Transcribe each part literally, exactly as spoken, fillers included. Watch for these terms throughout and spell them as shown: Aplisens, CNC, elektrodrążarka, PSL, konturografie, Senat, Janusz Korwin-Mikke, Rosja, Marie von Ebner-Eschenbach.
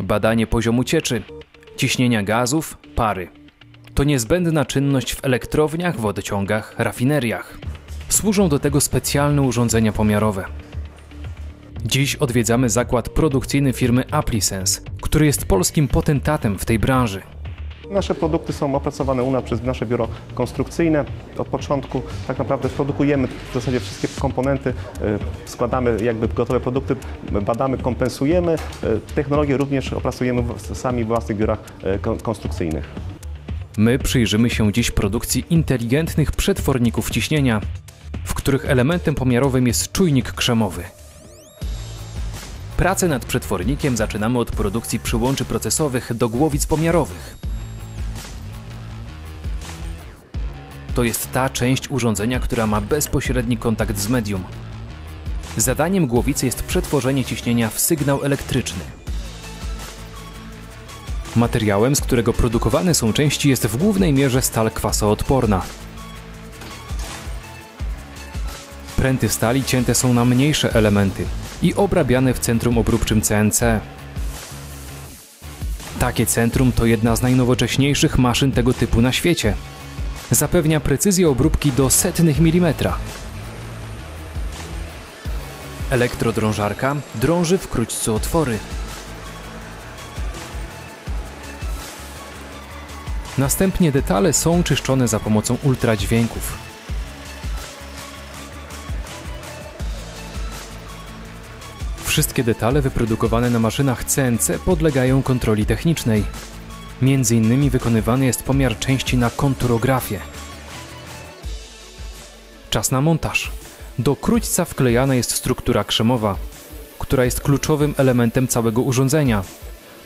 badanie poziomu cieczy, ciśnienia gazów, pary. To niezbędna czynność w elektrowniach, wodociągach, rafineriach. Służą do tego specjalne urządzenia pomiarowe. Dziś odwiedzamy zakład produkcyjny firmy Aplisens, który jest polskim potentatem w tej branży. Nasze produkty są opracowane u nas przez nasze biuro konstrukcyjne. Od początku tak naprawdę produkujemy w zasadzie wszystkie komponenty, składamy jakby gotowe produkty, badamy, kompensujemy. Technologię również opracujemy sami w własnych biurach konstrukcyjnych. My przyjrzymy się dziś produkcji inteligentnych przetworników ciśnienia, w których elementem pomiarowym jest czujnik krzemowy. Pracę nad przetwornikiem zaczynamy od produkcji przyłączy procesowych do głowic pomiarowych. To jest ta część urządzenia, która ma bezpośredni kontakt z medium. Zadaniem głowicy jest przetworzenie ciśnienia w sygnał elektryczny. Materiałem, z którego produkowane są części, jest w głównej mierze stal kwasoodporna. Pręty stali cięte są na mniejsze elementy i obrabiane w centrum obróbczym C N C. Takie centrum to jedna z najnowocześniejszych maszyn tego typu na świecie. Zapewnia precyzję obróbki do setnych milimetra. Elektrodrążarka drąży w króćcu otwory. Następnie detale są czyszczone za pomocą ultradźwięków. Wszystkie detale wyprodukowane na maszynach C N C podlegają kontroli technicznej. Między innymi wykonywany jest pomiar części na konturografię. Czas na montaż. Do króćca wklejana jest struktura krzemowa, która jest kluczowym elementem całego urządzenia.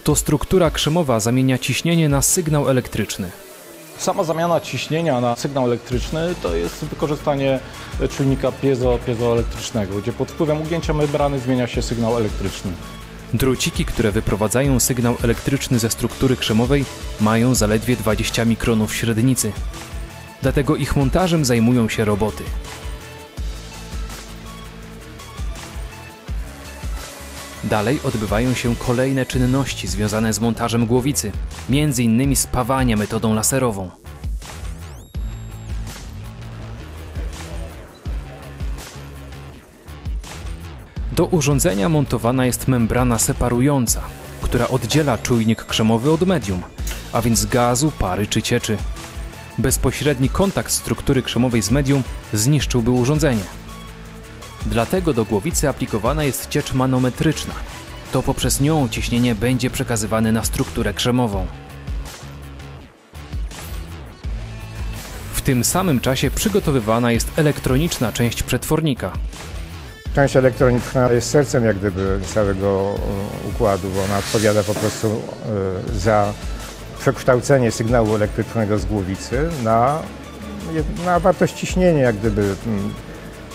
To struktura krzemowa zamienia ciśnienie na sygnał elektryczny. Sama zamiana ciśnienia na sygnał elektryczny to jest wykorzystanie czujnika piezo, piezoelektrycznego, gdzie pod wpływem ugięcia membrany zmienia się sygnał elektryczny. Druciki, które wyprowadzają sygnał elektryczny ze struktury krzemowej, mają zaledwie dwadzieścia mikronów średnicy. Dlatego ich montażem zajmują się roboty. Dalej odbywają się kolejne czynności związane z montażem głowicy, między innymi spawanie metodą laserową. Do urządzenia montowana jest membrana separująca, która oddziela czujnik krzemowy od medium, a więc gazu, pary czy cieczy. Bezpośredni kontakt struktury krzemowej z medium zniszczyłby urządzenie. Dlatego do głowicy aplikowana jest ciecz manometryczna. To poprzez nią ciśnienie będzie przekazywane na strukturę krzemową. W tym samym czasie przygotowywana jest elektroniczna część przetwornika. Część elektroniczna jest sercem jak gdyby całego układu, bo ona odpowiada po prostu za przekształcenie sygnału elektrycznego z głowicy na, na wartość ciśnienia jak gdyby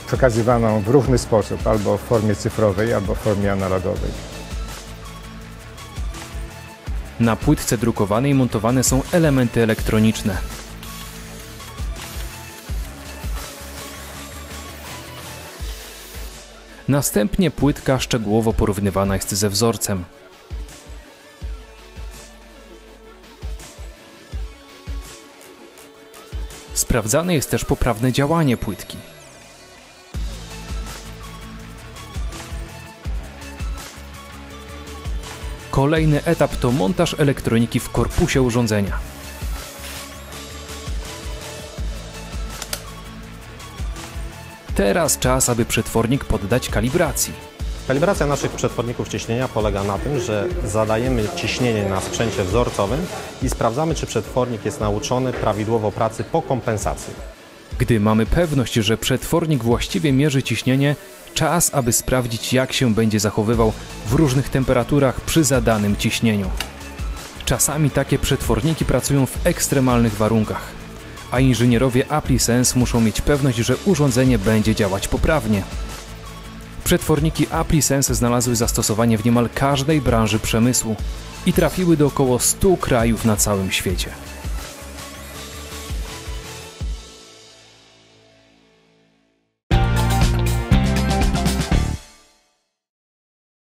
przekazywaną w różny sposób, albo w formie cyfrowej, albo w formie analogowej. Na płytce drukowanej montowane są elementy elektroniczne. Następnie płytka szczegółowo porównywana jest ze wzorcem. Sprawdzane jest też poprawne działanie płytki. Kolejny etap to montaż elektroniki w korpusie urządzenia. Teraz czas, aby przetwornik poddać kalibracji. Kalibracja naszych przetworników ciśnienia polega na tym, że zadajemy ciśnienie na sprzęcie wzorcowym i sprawdzamy, czy przetwornik jest nauczony prawidłowo pracy po kompensacji. Gdy mamy pewność, że przetwornik właściwie mierzy ciśnienie, czas, aby sprawdzić, jak się będzie zachowywał w różnych temperaturach przy zadanym ciśnieniu. Czasami takie przetworniki pracują w ekstremalnych warunkach, a inżynierowie Aplisens muszą mieć pewność, że urządzenie będzie działać poprawnie. Przetworniki Aplisens znalazły zastosowanie w niemal każdej branży przemysłu i trafiły do około stu krajów na całym świecie.